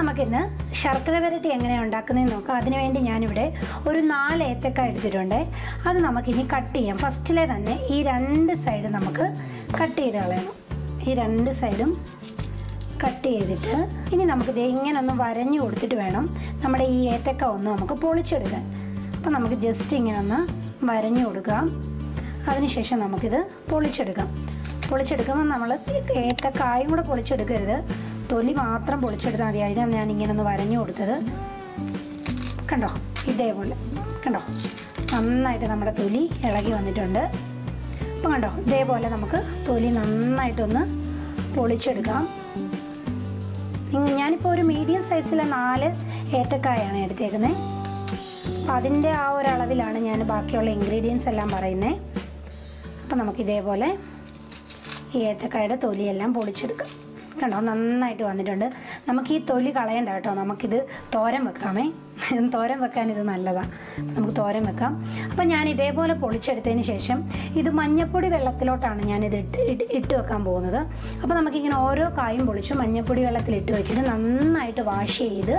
നമുക്ക് ഇന്ന് ശർക്കര വരട്ടി എങ്ങനെ ഉണ്ടാക്കുന്നതെന്ന് നോക്കാം. അതിനുവേണ്ടി ഞാനിവിടെ ഒരു 4 ഏത്തക്ക എടുത്തിട്ടുണ്ട്. അത് നമുക്കിനി കട്ട് ചെയ്യാം. ഫസ്റ്റിലെ തന്നെ ഈ രണ്ട് സൈഡും നമുക്ക് കട്ട് ചെയ്ത് കളയണം. ഈ രണ്ട് സൈഡും കട്ട് ചെയ്തിട്ട് ഇനി നമുക്കിത് ഇങ്ങനെ ഒന്ന് വരഞ്ഞു കൊടുത്തിട്ട് വേണം നമ്മുടെ ഈ ഏത്തക്ക ഒന്ന് നമുക്ക് പൊളിച്ചെടുക്കാൻ. അപ്പോൾ നമുക്ക് ജസ്റ്റ് ഇങ്ങനെ ഒന്ന് വരഞ്ഞു കൊടുക്കാം. അതിനുശേഷം നമുക്കിത് പൊളിച്ചെടുക്കാം. പൊളിച്ചെടുക്കുമ്പോൾ നമ്മൾ ഏത്തക്കായും കൂടെ പൊളിച്ചെടുക്കരുത്, തൊലി മാത്രം പൊളിച്ചെടുത്താൽ മതി. അതിനാണ് ഞാൻ ഇങ്ങനൊന്ന് വരഞ്ഞു കൊടുത്തത്. കണ്ടോ, ഇതേപോലെ കണ്ടോ, നന്നായിട്ട് നമ്മുടെ തൊലി ഇളകി വന്നിട്ടുണ്ട്. അപ്പോൾ കണ്ടോ, ഇതേപോലെ നമുക്ക് തൊലി നന്നായിട്ടൊന്ന് പൊളിച്ചെടുക്കാം. ഞാനിപ്പോൾ ഒരു മീഡിയം സൈസിലെ 4 ഏത്തക്കായാണ് എടുത്തേക്കുന്നത്. അപ്പോൾ അതിൻ്റെ ആ ഒരളവിലാണ് ഞാൻ ബാക്കിയുള്ള ഇൻഗ്രീഡിയൻസ് എല്ലാം പറയുന്നത്. അപ്പോൾ നമുക്കിതേപോലെ ഈ ഏത്തക്കായുടെ തൊലിയെല്ലാം പൊളിച്ചെടുക്കാം. കണ്ടോ, നന്നായിട്ട് വന്നിട്ടുണ്ട്. നമുക്ക് ഈ തൊലി കളയണ്ട കേട്ടോ, നമുക്കിത് തോരൻ വെക്കാമേ. തോരൻ വെക്കാൻ ഇത് നല്ലതാണ്, നമുക്ക് തോരൻ വെക്കാം. അപ്പോൾ ഞാൻ ഇതേപോലെ പൊളിച്ചെടുത്തതിന് ശേഷം ഇത് മഞ്ഞപ്പൊടി വെള്ളത്തിലോട്ടാണ് ഞാനിത് ഇട്ട് വെക്കാൻ പോകുന്നത്. അപ്പോൾ നമുക്കിങ്ങനെ ഓരോ കായും പൊളിച്ച് മഞ്ഞപ്പൊടി വെള്ളത്തിൽ ഇട്ട് വെച്ചിട്ട് നന്നായിട്ട് വാഷ് ചെയ്ത്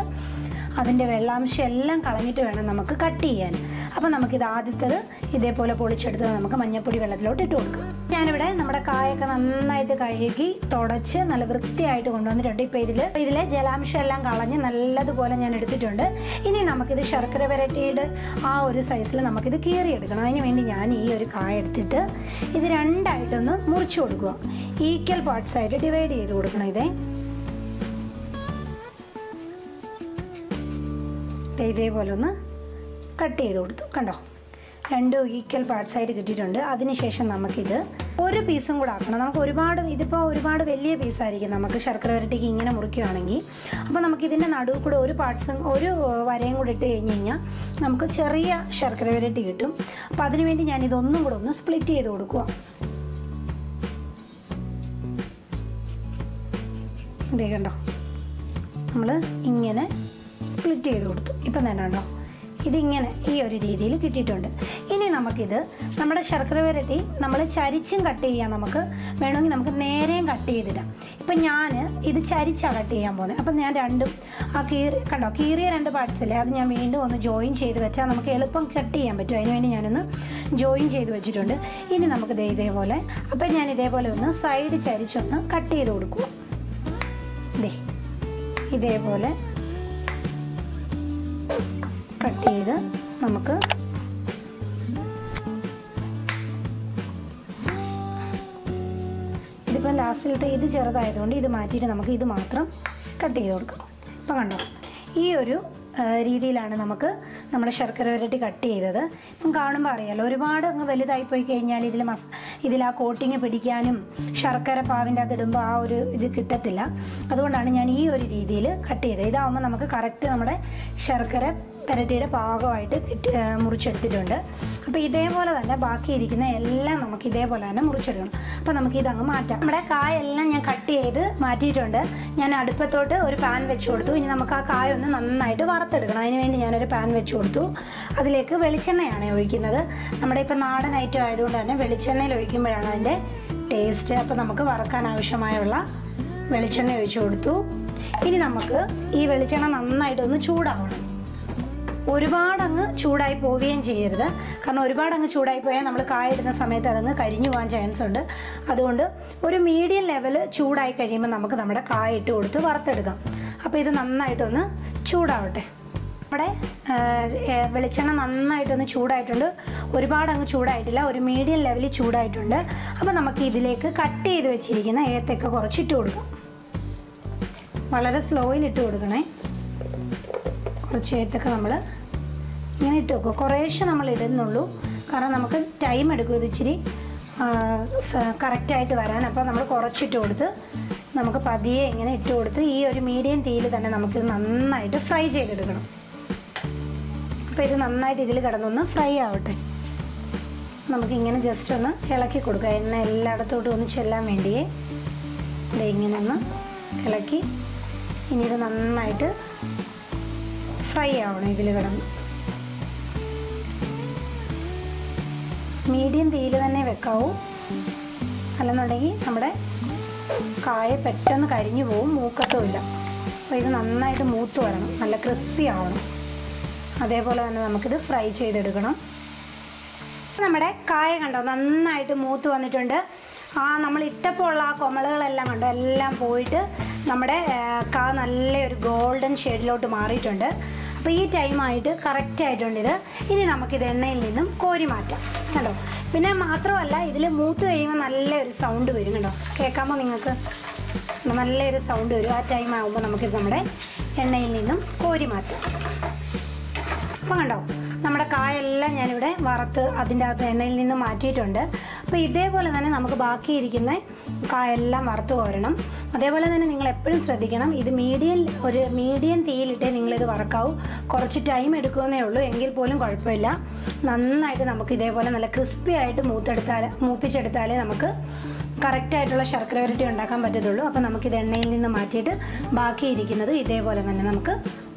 അതിൻ്റെ വെള്ളാംശം എല്ലാം കളഞ്ഞിട്ട് വേണം നമുക്ക് കട്ട് ചെയ്യാൻ. അപ്പോൾ നമുക്കിത് ആദ്യത്തേത് ഇതേപോലെ പൊളിച്ചെടുത്ത് നമുക്ക് മഞ്ഞപ്പൊടി വെള്ളത്തിലോട്ട് ഇട്ട് കൊടുക്കാം. ഞാനിവിടെ നമ്മുടെ കായൊക്കെ നന്നായിട്ട് കഴുകി തുടച്ച് നല്ല വൃത്തിയായിട്ട് കൊണ്ടുവന്നിട്ടുണ്ട്. ഇപ്പോൾ ഇതിലെ ജലാംശം എല്ലാം കളഞ്ഞ് നല്ലതുപോലെ ഞാൻ എടുത്തിട്ടുണ്ട്. ഇനി നമുക്കിത് ശർക്കര വരട്ടിയുടെ ആ ഒരു സൈസിൽ നമുക്കിത് കീറിയെടുക്കണം. അതിന് വേണ്ടി ഞാൻ ഈ ഒരു കായ എടുത്തിട്ട് ഇത് രണ്ടായിട്ടൊന്ന് മുറിച്ച് കൊടുക്കുക. ഈക്വൽ പാർട്സ് ആയിട്ട് ഡിവൈഡ് ചെയ്ത് കൊടുക്കണം. ഇതേപോലെ ഒന്ന് കട്ട് ചെയ്ത് കൊടുത്തു. കണ്ടോ, 2 ഈക്വൽ പാർട്സ് ആയിട്ട് കിട്ടിയിട്ടുണ്ട്. അതിനുശേഷം നമുക്കിത് ഒരു പീസും കൂടെ ആക്കണം. നമുക്ക് ഒരുപാട് ഇതിപ്പോൾ ഒരുപാട് വലിയ പീസായിരിക്കും നമുക്ക് ശർക്കര വരട്ടിക്ക് ഇങ്ങനെ മുറിക്കുകയാണെങ്കിൽ. അപ്പോൾ നമുക്കിതിൻ്റെ നടുവിൽ കൂടെ ഒരു പാർട്സും ഒരു വരയും കൂടെ ഇട്ട് കഴിഞ്ഞ് കഴിഞ്ഞാൽ നമുക്ക് ചെറിയ ശർക്കര വരട്ടി കിട്ടും. അപ്പോൾ അതിനുവേണ്ടി ഞാനിതൊന്നും കൂടെ ഒന്ന് സ്പ്ലിറ്റ് ചെയ്ത് കൊടുക്കുക. ഇതേ കണ്ടോ, നമ്മൾ ഇങ്ങനെ സ്പ്ലിറ്റ് ചെയ്ത് കൊടുത്തു. ഇപ്പം തന്നെ ഉണ്ടോ, ഇതിങ്ങനെ ഈ ഒരു രീതിയിൽ കിട്ടിയിട്ടുണ്ട്. ഇനി നമുക്കിത് നമ്മുടെ ശർക്കര വരട്ടി നമ്മൾ ചരിച്ചും കട്ട് ചെയ്യാം. നമുക്ക് വേണമെങ്കിൽ നമുക്ക് നേരെയും കട്ട് ചെയ്തിടാം. ഇപ്പം ഞാൻ ഇത് ചരിച്ചാണ് കട്ട് ചെയ്യാൻ പോകുന്നത്. അപ്പം ഞാൻ രണ്ടും ആ കണ്ടോ കീറിയ 2 പാർട്സില്ലേ, അത് ഞാൻ വീണ്ടും ഒന്ന് ജോയിൻ ചെയ്ത് വെച്ചാൽ നമുക്ക് എളുപ്പം കട്ട് ചെയ്യാൻ പറ്റും. അതിനുവേണ്ടി ഞാനൊന്ന് ജോയിൻ ചെയ്ത് വെച്ചിട്ടുണ്ട്. ഇനി നമുക്കിത് ഇതേപോലെ അപ്പം ഞാൻ ഇതേപോലെ ഒന്ന് സൈഡ് ചരിച്ചൊന്ന് കട്ട് ചെയ്ത് കൊടുക്കുക. ഇതേപോലെ കട്ട് ചെയ്ത് നമുക്ക് ഇതിപ്പോൾ ലാസ്റ്റിലത്തെ ഇത് ചെറുതായതുകൊണ്ട് ഇത് മാറ്റിയിട്ട് നമുക്ക് ഇത് മാത്രം കട്ട് ചെയ്ത് കൊടുക്കാം. ഇപ്പോൾ കണ്ടോ, ഈ ഒരു രീതിയിലാണ് നമുക്ക് നമ്മുടെ ശർക്കര വരട്ടി കട്ട് ചെയ്തത്. ഇപ്പം കാണുമ്പോൾ അറിയാമല്ലോ, ഒരുപാട് അങ്ങ് വലുതായിപ്പോയി കഴിഞ്ഞാൽ ഇതിൽ ആ കോട്ടിങ് പിടിക്കാനും ശർക്കര പാവിൻ്റെ അത് ഇടുമ്പോൾ ആ ഒരു ഇത് കിട്ടത്തില്ല. അതുകൊണ്ടാണ് ഞാൻ ഈ ഒരു രീതിയിൽ കട്ട് ചെയ്തത്. ഇതാവുമ്പോൾ നമുക്ക് കറക്റ്റ് നമ്മുടെ ശർക്കര വരട്ടിയുടെ പാകമായിട്ട് മുറിച്ചെടുത്തിട്ടുണ്ട്. അപ്പോൾ ഇതേപോലെ തന്നെ ബാക്കിയിരിക്കുന്ന എല്ലാം നമുക്ക് ഇതേപോലെ തന്നെ മുറിച്ചെടുക്കണം. അപ്പോൾ നമുക്ക് ഇതങ്ങ് മാറ്റാം. നമ്മുടെ കായെല്ലാം ഞാൻ കട്ട് ചെയ്ത് മാറ്റിയിട്ടുണ്ട്. ഞാൻ അടുപ്പത്തോട്ട് ഒരു പാൻ വെച്ച് കൊടുത്തു. ഇനി നമുക്ക് ആ കായ ഒന്ന് നന്നായിട്ട് വറുത്തെടുക്കണം. അതിനുവേണ്ടി ഞാനൊരു പാൻ വെച്ച് കൊടുത്തു. അതിലേക്ക് വെളിച്ചെണ്ണയാണ് ഒഴിക്കുന്നത്. നമ്മുടെ ഇപ്പോൾ നാടൻ ഐറ്റം ആയതുകൊണ്ട് തന്നെ വെളിച്ചെണ്ണയിൽ ഒഴിക്കുമ്പോഴാണ് അതിൻ്റെ ടേസ്റ്റ്. അപ്പോൾ നമുക്ക് വറുക്കാൻ ആവശ്യമായുള്ള വെളിച്ചെണ്ണ ഒഴിച്ചു കൊടുത്തു. ഇനി നമുക്ക് ഈ വെളിച്ചെണ്ണ നന്നായിട്ടൊന്ന് ചൂടാവണം. ഒരുപാടങ്ങ് ചൂടായി പോവുകയും ചെയ്യരുത്. കാരണം ഒരുപാടങ്ങ് ചൂടായി പോയാൽ നമ്മൾ കായിടുന്ന സമയത്ത് അതങ്ങ് കരിഞ്ഞു പോകാൻ ചാൻസ് ഉണ്ട്. അതുകൊണ്ട് ഒരു മീഡിയം ലെവൽ ചൂടായി കഴിയുമ്പോൾ നമുക്ക് നമ്മുടെ കായ ഇട്ട് കൊടുത്ത് വറുത്തെടുക്കാം. അപ്പോൾ ഇത് നന്നായിട്ടൊന്ന് ചൂടാവട്ടെ. നമ്മുടെ വെളിച്ചെണ്ണ നന്നായിട്ടൊന്ന് ചൂടായിട്ടുണ്ട്. ഒരുപാടങ്ങ് ചൂടായിട്ടില്ല, ഒരു മീഡിയം ലെവലിൽ ചൂടായിട്ടുണ്ട്. അപ്പോൾ നമുക്ക് ഇതിലേക്ക് കട്ട് ചെയ്ത് വെച്ചിരിക്കുന്ന ഏത്തക്ക കുറച്ചിട്ട് കൊടുക്കാം. വളരെ സ്ലോയിൽ ഇട്ട് കൊടുക്കണേ. കുറച്ച് ഏത്തക്ക നമ്മൾ ഇങ്ങനെ ഇട്ട് വെക്കുക. കുറേശ്ശെ നമ്മൾ ഇടുന്നുള്ളൂ, കാരണം നമുക്ക് ടൈം എടുക്കും ഇത് ഇച്ചിരി കറക്റ്റായിട്ട് വരാൻ. അപ്പോൾ നമ്മൾ കുറച്ചിട്ട് കൊടുത്ത് നമുക്ക് പതിയെ ഇങ്ങനെ ഇട്ട് കൊടുത്ത് ഈ ഒരു മീഡിയം തീയിൽ തന്നെ നമുക്കിത് നന്നായിട്ട് ഫ്രൈ ചെയ്തെടുക്കണം. അപ്പോൾ ഇത് നന്നായിട്ട് ഇതിൽ കിടന്നൊന്ന് ഫ്രൈ ആവട്ടെ. നമുക്കിങ്ങനെ ജസ്റ്റ് ഒന്ന് ഇളക്കി കൊടുക്കുക, എണ്ണ എല്ലായിടത്തോട്ടും ഒന്ന് ചെല്ലാൻ വേണ്ടിയേ. ഇത് ഇങ്ങനെ ഒന്ന് ഇളക്കി ഇനി ഇത് നന്നായിട്ട് ഫ്രൈ ആവണം. ഇതിൽ കിടന്ന് മീഡിയം തീയിൽ തന്നെ വെക്കാവൂ, അല്ലെന്നുണ്ടെങ്കിൽ നമ്മുടെ കായ പെട്ടെന്ന് കരിഞ്ഞു പോവും, മൂക്കത്തുമില്ല. അപ്പോൾ ഇത് നന്നായിട്ട് മൂത്ത് വരണം, നല്ല ക്രിസ്പി ആവണം. അതേപോലെ തന്നെ നമുക്കിത് ഫ്രൈ ചെയ്തെടുക്കണം. നമ്മുടെ കായ കണ്ടോ നന്നായിട്ട് മൂത്ത് വന്നിട്ടുണ്ട്. ആ നമ്മളിട്ടപ്പോൾ ഉള്ള ആ കൊമളുകളെല്ലാം കണ്ടോ എല്ലാം പോയിട്ട് നമ്മുടെ കാ നല്ലൊരു ഗോൾഡൻ ഷെയ്ഡിലോട്ട് മാറിയിട്ടുണ്ട്. അപ്പോൾ ഈ ടൈമായിട്ട് കറക്റ്റായിട്ടുണ്ട് ഇത്. ഇനി നമുക്കിത് എണ്ണയിൽ നിന്നും കോരി മാറ്റാം കേട്ടോ. പിന്നെ മാത്രമല്ല ഇതിൽ മൂത്ത് കഴിയുമ്പോൾ നല്ലൊരു സൗണ്ട് വരും കേട്ടോ, കേൾക്കുമ്പോൾ നിങ്ങൾക്ക് നല്ലൊരു സൗണ്ട് വരും. ആ ടൈം ആകുമ്പോൾ നമുക്കിത് നമ്മുടെ എണ്ണയിൽ നിന്നും കോരി മാറ്റാം. അപ്പോൾ കണ്ടോ നമ്മുടെ കായെല്ലാം ഞാനിവിടെ വറുത്ത് അതിൻ്റെ അകത്ത് എണ്ണയിൽ നിന്ന് മാറ്റിയിട്ടുണ്ട്. അപ്പോൾ ഇതേപോലെ തന്നെ നമുക്ക് ബാക്കിയിരിക്കുന്ന കായെല്ലാം വറുത്ത് കോരണം. അതേപോലെ തന്നെ നിങ്ങൾ എപ്പോഴും ശ്രദ്ധിക്കണം, ഇത് മീഡിയം തീയിലിട്ടേ നിങ്ങളിത് വറക്കാവൂ. കുറച്ച് ടൈം എടുക്കുന്നേ ഉള്ളൂ, എങ്കിൽ പോലും കുഴപ്പമില്ല. നന്നായിട്ട് നമുക്ക് ഇതേപോലെ നല്ല ക്രിസ്പി ആയിട്ട് മൂപ്പിച്ചെടുത്താലേ നമുക്ക് കറക്റ്റായിട്ടുള്ള ശർക്കര വരട്ടി ഉണ്ടാക്കാൻ പറ്റത്തുള്ളൂ. അപ്പോൾ നമുക്കിത് എണ്ണയിൽ നിന്ന് മാറ്റിയിട്ട് ബാക്കിയിരിക്കുന്നത് ഇതേപോലെ തന്നെ നമുക്ക്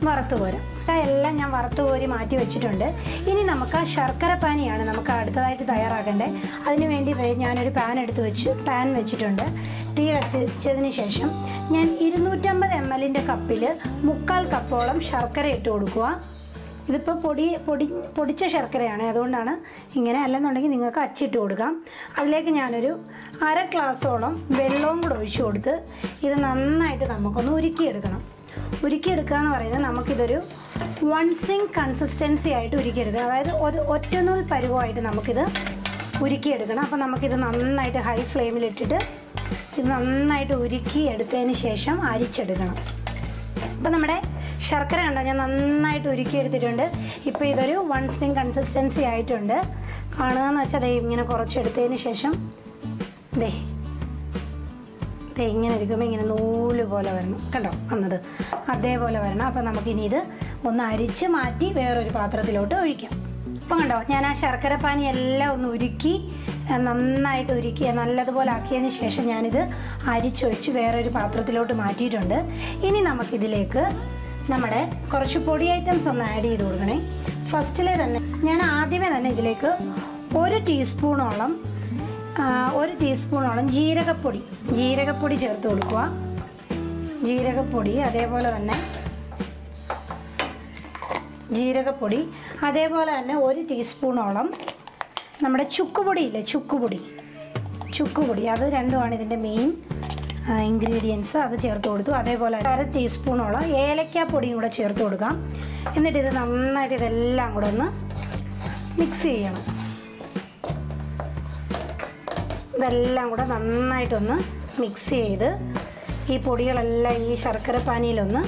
വറുത്ത് കോരാം. എല്ലാം ഞാൻ വറുത്ത് കോരി മാറ്റി വെച്ചിട്ടുണ്ട്. ഇനി നമുക്ക് ആ ശർക്കര പാനിയാണ് നമുക്ക് അടുത്തതായിട്ട് തയ്യാറാക്കേണ്ടത്. അതിനുവേണ്ടി ഞാനൊരു പാൻ വെച്ചിട്ടുണ്ട്. തീ കത്തിച്ചതിന് ശേഷം ഞാൻ 250 ml കപ്പിൽ 1/4 കപ്പോളം ശർക്കര ഇട്ട് കൊടുക്കുക. ഇതിപ്പോൾ പൊടിച്ച ശർക്കരയാണ്, അതുകൊണ്ടാണ് ഇങ്ങനെ. അല്ലെന്നുണ്ടെങ്കിൽ നിങ്ങൾക്ക് അച്ചിട്ട് കൊടുക്കാം. അതിലേക്ക് ഞാനൊരു 1/2 ഗ്ലാസോളം വെള്ളവും കൂടെ ഒഴിച്ചു കൊടുത്ത് ഇത് നന്നായിട്ട് നമുക്കൊന്ന് ഉരുക്കിയെടുക്കണം. ഉരുക്കിയെടുക്കുക എന്ന് പറയുന്നത് നമുക്കിതൊരു വൺ സ്റ്റിങ് കൺസിസ്റ്റൻസി ആയിട്ട് ഉരുക്കിയെടുക്കുക, അതായത് ഒരു ഒറ്റനൂൽ പരുവമായിട്ട് നമുക്കിത് ഉരുക്കിയെടുക്കണം. അപ്പോൾ നമുക്കിത് നന്നായിട്ട് ഹൈ ഫ്ലെയിമിലിട്ടിട്ട് ഇത് നന്നായിട്ട് ഉരുക്കി എടുത്തതിന് ശേഷം അരിച്ചെടുക്കണം. അപ്പോൾ നമ്മുടെ ശർക്കര കണ്ടോ ഞാൻ നന്നായിട്ട് ഉരുക്കിയെടുത്തിട്ടുണ്ട്. ഇപ്പോൾ ഇതൊരു വൺ സ്റ്റിങ് കൺസിസ്റ്റൻസി ആയിട്ടുണ്ട്. കാണുക എന്ന് വെച്ചാൽ ദേ ഇങ്ങനെ കുറച്ചെടുത്തതിന് ശേഷം ദേ ദേ ഇങ്ങനെ ഇരിക്കുമ്പോൾ ഇങ്ങനെ നൂല് പോലെ വരണം കണ്ടോ വന്നത്, അതേപോലെ വരണം. അപ്പോൾ നമുക്കിനി ഇത് ഒന്ന് അരിച്ച് മാറ്റി വേറൊരു പാത്രത്തിലോട്ട് ഒഴിക്കാം. ഇപ്പം കണ്ടോ ഞാൻ ആ ശർക്കര പാനി എല്ലാം ഒന്ന് ഉരുക്കി നന്നായിട്ട് ഉരുക്കി നല്ലതുപോലെ ആക്കിയതിന് ശേഷം ഞാനിത് അരിച്ചൊഴിച്ച് വേറൊരു പാത്രത്തിലോട്ട് മാറ്റിയിട്ടുണ്ട്. ഇനി നമുക്കിതിലേക്ക് നമ്മുടെ കുറച്ച് പൊടി ഐറ്റംസ് ഒന്ന് ആഡ് ചെയ്ത് കൊടുക്കണേ. ഫസ്റ്റിലെ തന്നെ ഞാൻ ആദ്യമേ തന്നെ ഇതിലേക്ക് ഒരു ടീസ്പൂണോളം ജീരകപ്പൊടി ചേർത്ത് കൊടുക്കുക. അതേപോലെ തന്നെ 1 ടീസ്പൂണോളം നമ്മുടെ ചുക്കുപൊടി, അത് രണ്ടുമാണ് ഇതിൻ്റെ മെയിൻ ഇൻഗ്രീഡിയൻസ്, അത് ചേർത്ത് കൊടുത്തു. അതേപോലെ 1/2 ടീസ്പൂണോളം ഏലക്കാപ്പൊടിയും കൂടെ ചേർത്ത് കൊടുക്കാം. എന്നിട്ട് ഇത് നന്നായിട്ട് ഇതെല്ലാം കൂടെ ഒന്ന് മിക്സ് ചെയ്യണം. ഇതെല്ലാം കൂടെ നന്നായിട്ടൊന്ന് മിക്സ് ചെയ്ത് ഈ പൊടികളെല്ലാം ഈ ശർക്കര പാനിയിലൊന്ന്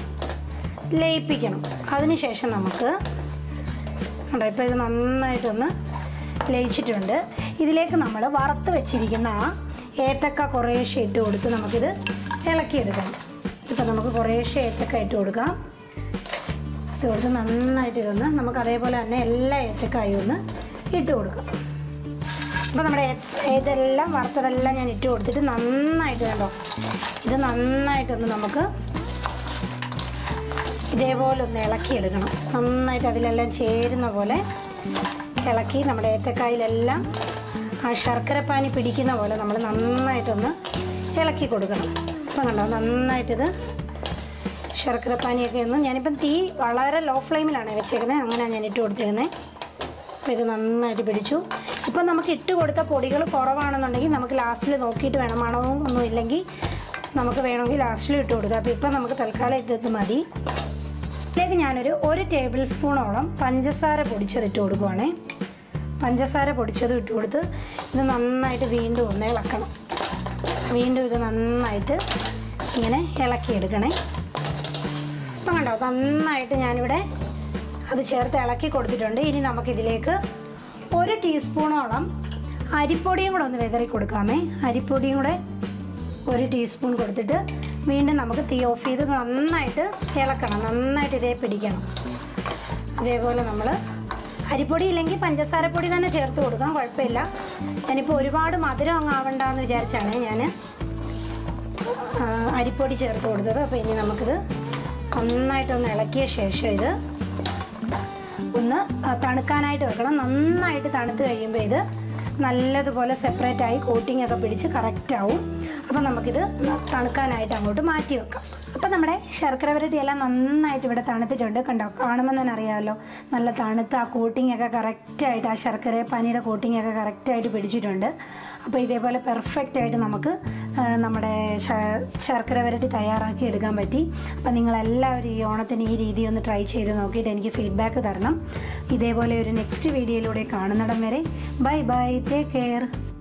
ലയിപ്പിക്കണം. അതിനുശേഷം നമുക്ക് ഉണ്ട്, ഇപ്പോൾ ഇത് നന്നായിട്ടൊന്ന് ലയിച്ചിട്ടുണ്ട്. ഇതിലേക്ക് നമ്മൾ വറുത്ത് വെച്ചിരിക്കുന്ന ആ ഏത്തക്ക കുറേശ്ശെ ഇട്ട് കൊടുത്ത് നമുക്കിത് ഇളക്കിയെടുക്കാം. ഇപ്പം നമുക്ക് കുറേശ്ശെ ഏത്തക്ക ഇട്ട് കൊടുക്കാം. ഇട്ട് കൊടുത്ത് നന്നായിട്ട് ഇതൊന്ന് നമുക്ക് അതേപോലെ തന്നെ എല്ലാ ഏത്തക്കായും ഒന്ന് ഇട്ട് കൊടുക്കാം. അപ്പോൾ നമ്മുടെ ഇതെല്ലാം വറുത്തതെല്ലാം ഞാൻ ഇട്ട് കൊടുത്തിട്ട് നന്നായിട്ട് കണ്ടോ ഇത് നന്നായിട്ടൊന്ന് നമുക്ക് ഇതേപോലെ ഒന്ന് ഇളക്കിയെടുക്കണം. നന്നായിട്ട് അതിലെല്ലാം ചേരുന്ന പോലെ ഇളക്കി നമ്മുടെ ഏത്തക്കായിലെല്ലാം ആ ശർക്കര പാനി പിടിക്കുന്ന പോലെ നമ്മൾ നന്നായിട്ടൊന്ന് ഇളക്കി കൊടുക്കണം. ഇപ്പം കണ്ടോ നന്നായിട്ടിത് ശർക്കര പാനിയൊക്കെ ഒന്ന്, ഞാനിപ്പം തീ വളരെ ലോ ഫ്ലെയിമിലാണ് വെച്ചേക്കുന്നത്, അങ്ങനെയാണ് ഞാൻ ഇട്ട് കൊടുത്തേക്കുന്നത്. അപ്പോൾ ഇത് നന്നായിട്ട് പിടിച്ചു. ഇപ്പം നമുക്ക് ഇട്ട് കൊടുത്ത പൊടികൾ കുറവാണെന്നുണ്ടെങ്കിൽ നമുക്ക് ലാസ്റ്റിൽ നോക്കിയിട്ട് വേണം, മണവും ഒന്നും ഇല്ലെങ്കിൽ നമുക്ക് വേണമെങ്കിൽ ലാസ്റ്റിൽ ഇട്ട് കൊടുക്കുക. അപ്പോൾ ഇപ്പം നമുക്ക് തൽക്കാലം ഇത് മതി. ഇതിലേക്ക് ഞാനൊരു 1 ടേബിൾ സ്പൂണോളം പഞ്ചസാര പൊടിച്ചതിട്ട് കൊടുക്കുവാണേ. പഞ്ചസാര പൊടിച്ചത് ഇട്ട് കൊടുത്ത് ഇത് നന്നായിട്ട് വീണ്ടും ഒന്ന് ഇളക്കണം. വീണ്ടും ഇത് നന്നായിട്ട് ഇങ്ങനെ ഇളക്കിയെടുക്കണേ. അപ്പം കണ്ടോ നന്നായിട്ട് ഞാനിവിടെ അത് ചേർത്ത് ഇളക്കി കൊടുത്തിട്ടുണ്ട്. ഇനി നമുക്കിതിലേക്ക് 1 ടീസ്പൂണോളം അരിപ്പൊടിയും കൂടെ ഒന്ന് വിതറി കൊടുക്കാമേ. അരിപ്പൊടിയും കൂടെ 1 ടീസ്പൂൺ കൊടുത്തിട്ട് വീണ്ടും നമുക്ക് തീ ഓഫ് ചെയ്ത് നന്നായിട്ട് ഇളക്കണം. നന്നായിട്ട് ഇതേ പിടിക്കണം. അതേപോലെ നമ്മൾ അരിപ്പൊടി ഇല്ലെങ്കിൽ പഞ്ചസാരപ്പൊടി തന്നെ ചേർത്ത് കൊടുക്കാം, കുഴപ്പമില്ല. ഞാനിപ്പോൾ ഒരുപാട് മധുരം അങ്ങ് ആവണ്ടെന്ന് വിചാരിച്ചാണ് ഞാൻ അരിപ്പൊടി ചേർത്ത് കൊടുത്തത്. അപ്പോൾ ഇനി നമുക്കിത് നന്നായിട്ടൊന്ന് ഇളക്കിയ ശേഷം ഇത് ഒന്ന് തണുക്കാനായിട്ട് വെക്കണം. നന്നായിട്ട് തണുത്ത് കഴിയുമ്പോൾ ഇത് നല്ലതുപോലെ സെപ്പറേറ്റായി കോട്ടിങ്ങൊക്കെ പിടിച്ച് കറക്റ്റാവും. അപ്പോൾ നമുക്കിത് തണുക്കാനായിട്ട് അങ്ങോട്ട് മാറ്റി വെക്കാം. അപ്പോൾ നമ്മുടെ ശർക്കര വരട്ടിയെല്ലാം നന്നായിട്ട് ഇവിടെ തണുത്തിട്ടുണ്ട് കണ്ടോ, കാണുമ്പോൾ തന്നെ അറിയാമല്ലോ നല്ല തണുത്ത് ആ കോട്ടിങ്ങൊക്കെ കറക്റ്റായിട്ട് ആ ശർക്കര പനിയുടെ കോട്ടിങ്ങൊക്കെ കറക്റ്റായിട്ട് പിടിച്ചിട്ടുണ്ട്. അപ്പോൾ ഇതേപോലെ പെർഫെക്റ്റായിട്ട് നമുക്ക് നമ്മുടെ ശർക്കര വരട്ടി തയ്യാറാക്കി എടുക്കാൻ പറ്റി. അപ്പോൾ നിങ്ങളെല്ലാവരും ഈ ഓണത്തിന് ഈ രീതി ഒന്ന് ട്രൈ ചെയ്ത് നോക്കിയിട്ട് എനിക്ക് ഫീഡ്ബാക്ക് തരണം. ഇതേപോലെ ഒരു നെക്സ്റ്റ് വീഡിയോയിലൂടെ കാണുന്നിടം വരെ ബൈ ബൈ, ടേക്ക് കെയർ.